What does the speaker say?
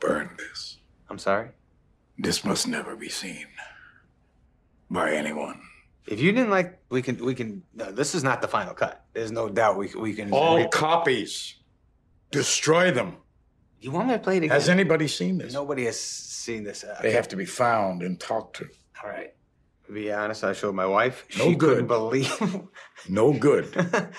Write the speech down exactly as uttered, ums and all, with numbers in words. Burn this. I'm sorry? This must never be seen by anyone. If you didn't like, we can, we can, no, this is not the final cut. There's no doubt we, we can. All copies. Destroy them. You want me to play it again? Has anybody seen this? Nobody has seen this. Okay. They have to be found and talked to. All right. To be honest, I showed my wife. No she good. Couldn't believe. No good.